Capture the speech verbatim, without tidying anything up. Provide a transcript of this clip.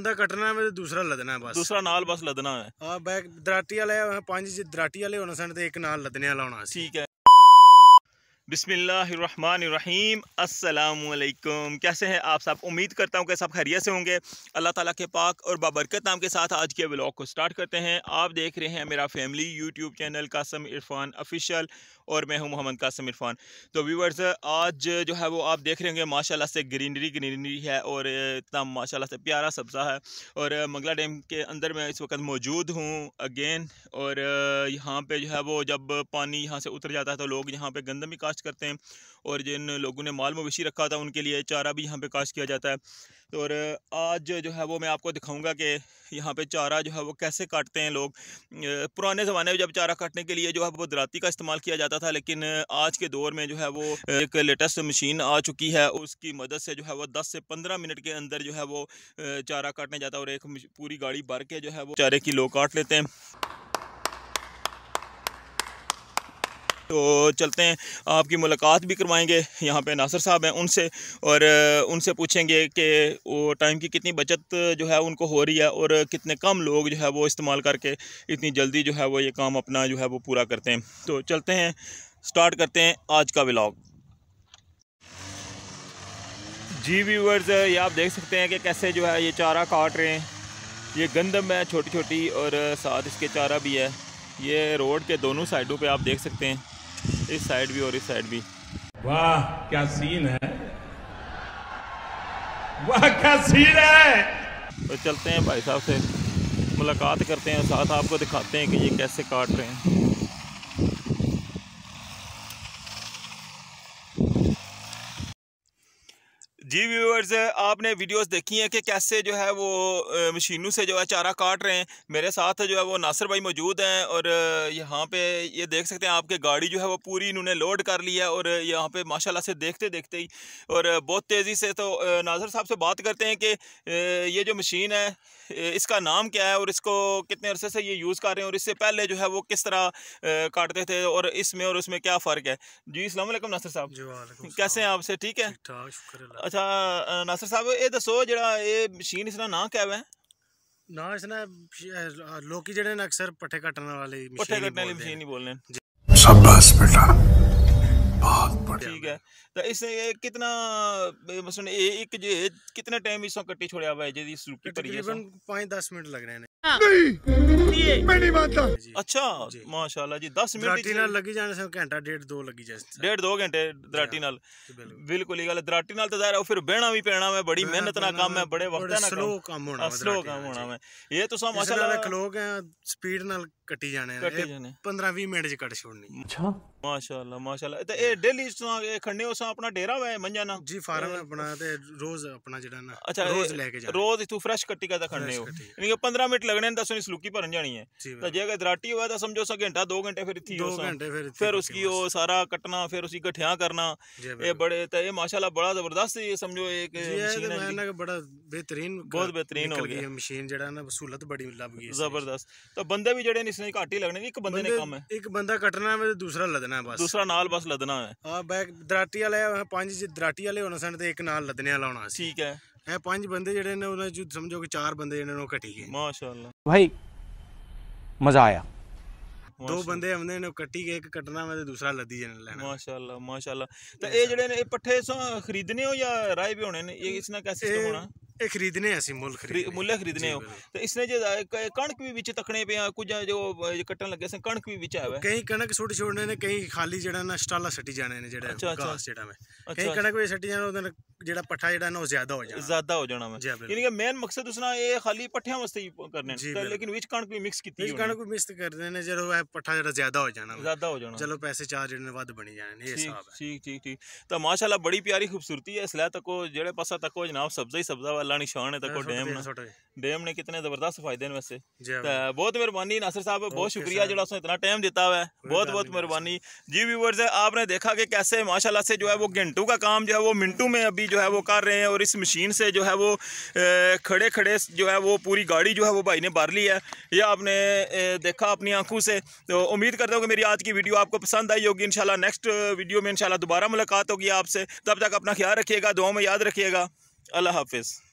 बंदा कटना है, दूसरा लदना है, बस दूसरा नाल बस लदना है। हां बैक दराटी वाले पांच दराटी वाले होना सन ते एक नाल लदने वाला होना। ठीक है। बिस्मिल्लाहिर्रहमानिर्रहीम, अस्सलामुअलैकुम। कैसे हैं आप सब? उम्मीद करता हूं कि सब खैरियत से होंगे। अल्लाह ताला के पाक और बाबरकत नाम के साथ आज के व्लॉग को स्टार्ट करते हैं। आप देख रहे हैं मेरा family YouTube channel Qasim Irfan official और मैं हूं मोहम्मद कासिम इरफान। तो व्यूवर्स, आज जो है वो आप देख रहे होंगे माशाल्लाह से ग्रीनरी ग्रीनरी है और इतना माशाल्लाह से प्यारा सब्ज़ा है। और मंगला डैम के अंदर मैं इस वक्त मौजूद हूँ अगेन। और यहाँ पर जो है वो जब पानी यहाँ से उतर जाता है तो लोग यहाँ पर गंदम भी काश्त करते हैं और जिन लोगों ने माल मवेशी रखा था उनके लिए चारा भी यहाँ पे काश्त किया जाता है। तो और आज जो है वो मैं आपको दिखाऊंगा कि यहाँ पे चारा जो है वो कैसे काटते हैं लोग। पुराने ज़माने में जब चारा काटने के लिए जो है वो दराती का इस्तेमाल किया जाता था, लेकिन आज के दौर में जो है वो एक लेटेस्ट मशीन आ चुकी है, उसकी मदद से जो है वो दस से पंद्रह मिनट के अंदर जो है वो चारा काटने जाता है और एक पूरी गाड़ी भर के जो है वो चारे की लोग काट लेते हैं। तो चलते हैं, आपकी मुलाकात भी करवाएंगे। यहाँ पे नासिर साहब हैं, उनसे और उनसे पूछेंगे कि वो टाइम की कितनी बचत जो है उनको हो रही है और कितने कम लोग जो है वो इस्तेमाल करके इतनी जल्दी जो है वो ये काम अपना जो है वो पूरा करते हैं। तो चलते हैं, स्टार्ट करते हैं आज का व्लॉग। जी व्यूअर्स, ये आप देख सकते हैं कि कैसे जो है ये चारा काट रहे हैं। ये गंदम है छोटी छोटी और साथ इसके चारा भी है। ये रोड के दोनों साइडों पे आप देख सकते हैं, इस साइड भी और इस साइड भी। वाह क्या सीन है, वाह क्या सीन है। तो चलते हैं भाई साहब से मुलाकात करते हैं, साथ आपको दिखाते हैं कि ये कैसे काट रहे हैं। जी व्यूअर्स, आपने वीडियोस देखी हैं कि कैसे जो है वो मशीनों से जो है चारा काट रहे हैं। मेरे साथ जो है वो नासिर भाई मौजूद हैं और यहाँ पे ये देख सकते हैं आपके गाड़ी जो है वो पूरी इन्होंने लोड कर ली है और यहाँ पे माशाल्लाह से देखते देखते ही और बहुत तेज़ी से। तो नासिर साहब से बात करते हैं कि ये जो मशीन है इसका नाम क्या है और इसको कितने अरसे से ये यूज़ कर रहे हैं और इससे पहले जो है वो किस तरह काटते थे और इसमें और उसमें क्या फ़र्क है। जी अस्सलाम वालेकुम नासिर साहब, कैसे हैं आपसे? ठीक है। अच्छा नासिर साहब, ये दसो जरा ये मशीन इसका ना क्या है? ना इसने लोकी जड़े ने अक्सर पट्टे काटने वाली पट्टे काटने वाली मशीन ही बोलने। शाबाश बेटा, बहुत बढ़िया। ठीक है। तो इसने कितना मसलन एक जे कितना टाइम इसको कट्टी छोड़या हुआ है? जे इस रूप की तकरीबन पाँच दस मिनट लग रहे हैं। नहीं मैं नहीं मानता। अच्छा माशाल्लाह जी, दस मिनट दराटी नाल लगी जाने से घंटा डेढ़ दो लगी जाए, डेढ़ दो घंटे दराटी नाल। बिल्कुल ही गल, दराटी नाल तो ज़ाहिर है फिर बहना भी पैना है, बड़ी मेहनत ना काम है, बड़े वक्त ना स्लो काम होना है, स्लो काम होना है। ये तो सब माशाल्लाह एक लोग हैं स्पीड नाल कटी जाने है, पंद्रह बीस मिनट च कट छोड़नी। अच्छा माशाल्लाह माशाल्लाह। तो ये डेली ये खन्ने उस अपना डेरा है मंजा ना? जी फार्म अपना ते रोज अपना जेड़ा ना। अच्छा रोज लेके जा, रोज तू फ्रेश कट्टी का खन्ने हो, यानी कि पंद्रह मिनट लगने दसों इस लुकी भरन जानी है। तो जे अगर दराटी हुआ तो समझो सा घंटा दो घंटे फिर थी दो घंटे फिर फिर उसकी वो सारा कटना, फिर उसकी गठिया करना। ये बड़े तो ये माशाल्लाह बड़ा जबरदस्त ये समझो एक मशीन है ना, बड़ा बेहतरीन, बहुत बेहतरीन हो गई मशीन जेड़ा ना, सहूलत बड़ी लग गई जबरदस्त। तो बंदे भी जेड़े इसने घाटी लगने, एक बंदे ने काम है, एक बंदा कटना है, दूसरा लदना है, बस दूसरा नाल बस लदना है। हां बैक दराटी वाले पांच दराटी वाले होना सन ते एक नाल लदने वाला होना। ठीक है। है पांच बंदे जेड़े ने उन्हें जो समझो कि चार बंदे जेड़े ने कटी गए। माशाल्लाह भाई मजा आया। दो बंदे हमने ने कटी गए, एक कटना है दूसरा लदी जाने लेना। माशाल्लाह माशाल्लाह। तो ए जेड़े ने पट्ठे सो खरीदने हो या राय पे होने ने, ये इसना कैसे सिस्टम होना? ਇਹ ਖਰੀਦਨੇ ਅਸੀਂ ਮੁੱਲ ਖਰੀਦਨੇ ਮੁੱਲ ਖਰੀਦਨੇ ਹੋ। ਤੇ ਇਸਨੇ ਜੇ ਕਣਕ ਵੀ ਵਿੱਚ ਤੱਕਣੇ ਪਿਆ ਕੁਝ ਜੋ ਕੱਟਣ ਲੱਗੇ ਸਨ ਕਣਕ ਵੀ ਵਿੱਚ ਆਇਆ ਹੈ, ਕਈ ਕਣਕ ਛੋਟੇ ਛੋਟੇ ਨੇ, ਕਈ ਖਾਲੀ ਜਿਹੜਾ ਨਾ ਸਟਾਲਾ ਸੱਟੀ ਜਾਣੇ ਨੇ, ਜਿਹੜਾ ਘਾਸ ਜਿਹੜਾ ਮੈਂ ਕਈ ਕਣਕ ਵੀ ਸੱਟੀ ਜਾਣਾ, ਉਹਦਾ ਜਿਹੜਾ ਪੱਠਾ ਜਿਹੜਾ ਨਾ ਉਹ ਜ਼ਿਆਦਾ ਹੋ ਜਾਣਾ, ਜ਼ਿਆਦਾ ਹੋ ਜਾਣਾ। ਯਾਨੀ ਕਿ ਮੇਨ ਮਕਸਦ ਉਸਨਾ ਇਹ ਖਾਲੀ ਪੱਠਿਆਂ ਵਾਸਤੇ ਹੀ ਕਰਨੇ ਨੇ, ਲੇਕਿਨ ਵਿੱਚ ਕਣਕ ਵੀ ਮਿਕਸ ਕੀਤੀ ਹੋਣੀ, ਵਿੱਚ ਕਣਕ ਵੀ ਮਿਕਸ ਕਰਦੇ ਨੇ, ਜਦੋਂ ਇਹ ਪੱਠਾ ਜਿਹੜਾ ਜ਼ਿਆਦਾ ਹੋ ਜਾਣਾ, ਜ਼ਿਆਦਾ ਹੋ ਜਾਣਾ, ਚਲੋ ਪੈਸੇ ਚਾਰ ਜਿਹੜੇ ਨੇ ਵੱਧ ਬਣੀ ਜਾਣੇ ਨੇ, ਇਹ ਹਿਸਾਬ ਹੈ। ਠੀਕ ਠੀਕ ਠੀਕ। ਤਾਂ ਮਾਸ਼ਾਅੱਲਾ ਬੜੀ ਪਿਆਰੀ ਖੂਬਸੂਰਤੀ ਹੈ, ਇਸ ਲਈ ਤੱਕੋ ਜਿਹੜੇ ਪਾਸਾ ਤੱਕੋ ਜਨਾਬ ਸਬਜ਼ਾ ਹੀ ਸਬਜ਼ਾ ਵਾ। निशान है तको डैम ना, डैम ने कितने जबरदस्त फायदे हैं वैसे। बहुत मेहरबानी नासिर साहब, बहुत शुक्रिया जो इतना टाइम देता हुआ है, बहुत बहुत मेहरबानी। जी व्यूवर्स, आपने देखा कि कैसे माशाल्लाह से जो है वो घंटों का काम जो है वो मिनटों में अभी जो है वो कर रहे हैं और इस मशीन से जो है वो खड़े खड़े जो है वो पूरी गाड़ी जो है वो भाई ने भर ली है। यह आपने देखा अपनी आंखों से। तो उम्मीद करता हूँ कि मेरी आज की वीडियो आपको पसंद आई होगी। इंशाल्लाह नेक्स्ट वीडियो में इंशाल्लाह दोबारा मुलाकात होगी आपसे। तब तक अपना ख्याल रखिएगा, दुआओं में याद रखिएगा। अल्लाह हाफिज़।